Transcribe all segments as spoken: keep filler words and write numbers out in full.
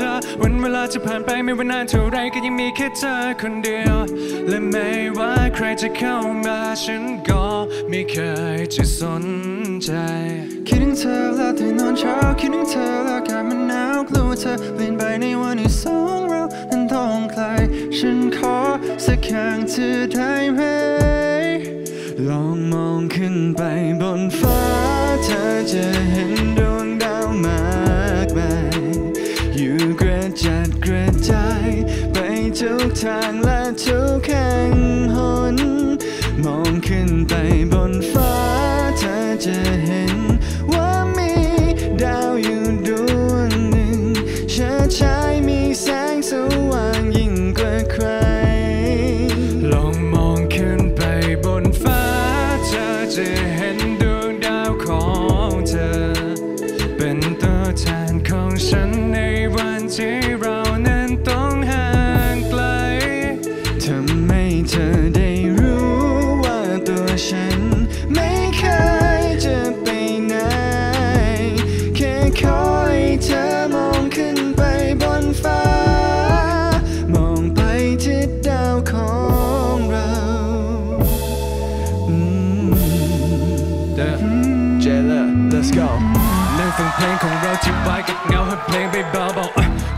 ธอวันเวลาจะผ่านไปไม่ว่านานเท่าไรก็ยังมีแค่เธอคนเดียวและไม่ว่าใครจะเข้ามาฉันก็ไม่เคยจะสนใจคิดถึงเธอและตื่นนอนเช้าคิดถึงเธอและอากาศมันหนาวกลัวเธอเปลี่ยนไปในวันที่สองเรานั้นต้องไกลฉันขอสักครั้งเธอได้ไหมลองมองขึ้นไปบนฟ้าเธอจะเห็นดวงดาวมากมายอยู่กระจัดกระจายไปทุกทางและทุกแห่งหนมองขึ้นไปบนฟ้าเธอจะเห็นว่ามีดาวอยู่ดวงหนึ่งเชิดฉายมีแสงสว่างยิ่งกว่าใครลองมองขึ้นไปบนฟ้าเธอจะเห็นดวงดาวของเธอเป็นตัวแทนของฉันในวันที่เรานั้นต้องห่างไกลทำให้เธอได้รู้ว่าตัวฉันไม่เคยจะไปไหนแค่ขอให้เธอมองขึ้นไปบนฟ้ามองไปที่ดาวของเราเดอะเจเลอร์ let's goฟังเพลงของเราที่ไว้กับเงาให้เพลงไปเบาเบา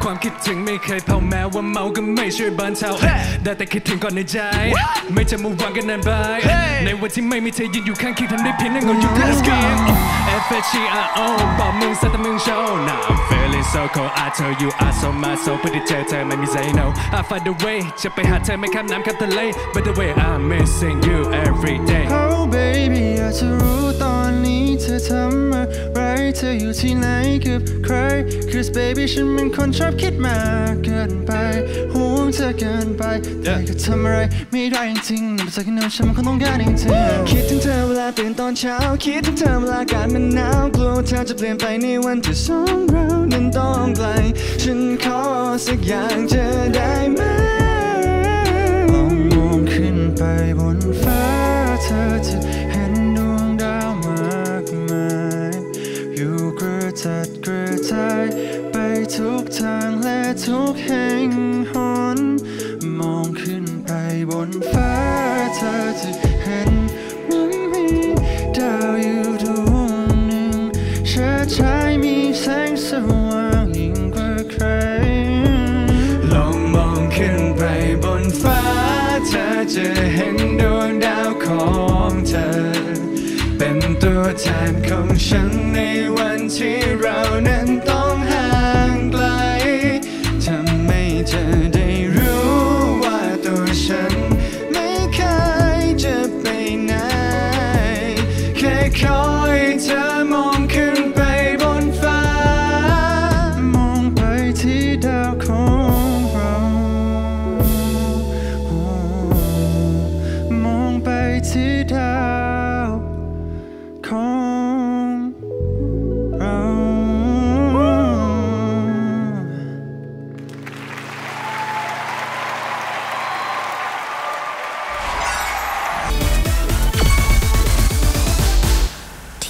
ความคิดถึงไม่เคยเผาแม้ว่าเมาก็ไม่ช่วยบรรเทาได้แต่คิดถึงก่อนในใจไม่จะมุ่งหวังกันนานไปในวันที่ไม่มีเธอยืนอยู่ข้างคิดทำได้เพียงนั่งอยู่กับสกีเอฟ เอช อี อาร์ โอ บอกมึงซะแต่มึงโชว์ Now I'm feeling so cold I tell you I so much so เพื่อที่เจอเธอไม่มีใจ No I find a way จะไปหาเธอไม่ข้ามน้ำข้ามทะเล By the way I'm missing you every day Oh baby อยากจะรู้ตอนนี้เธอทำอะไรเธออยู่ที่ไหนกับใคร Cause baby ฉันเป็นคนชอบคิดมากเกินไปห่วงเธอเกินไปแต่ก็ทำอะไรไม่ได้จริงๆนับจากนั้นฉันมันคงต้องการจริงๆคิดถึงเธอเวลาตื่นตอนเช้าคิดถึงเธอเวลาอากาศมันหนาวกลัวเธอจะเปลี่ยนไปในวันที่สองเรานั้นต้องไกลฉันขอสักอย่างเธอได้ไหมลองมองขึ้นไปบนฟ้าเธอจะเห็นดวงดาวมากมายอยู่กระจัดกระจายไปทุกทางและทุกแห่งหนมองขึ้นไปบนฟ้าเธอจะเห็นว่ามีดาวอยู่ดวงหนึ่งเชิดฉายมีแสงสว่างยิ่งกว่าใครลองมองขึ้นไปบนฟ้าเธอจะเห็นดวงดาวของเธอเป็นตัวแทนของฉันในวันที่เรานั้นต้องห่างไกลทำให้เธอได้รู้ว่าตัวฉันไม่เคยจะไปไหนแค่ขอให้เธอมองขึ้นไปบนฟ้ามองไปที่ดาวของเรามองไปที่ดาว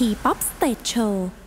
T-pop Stage Show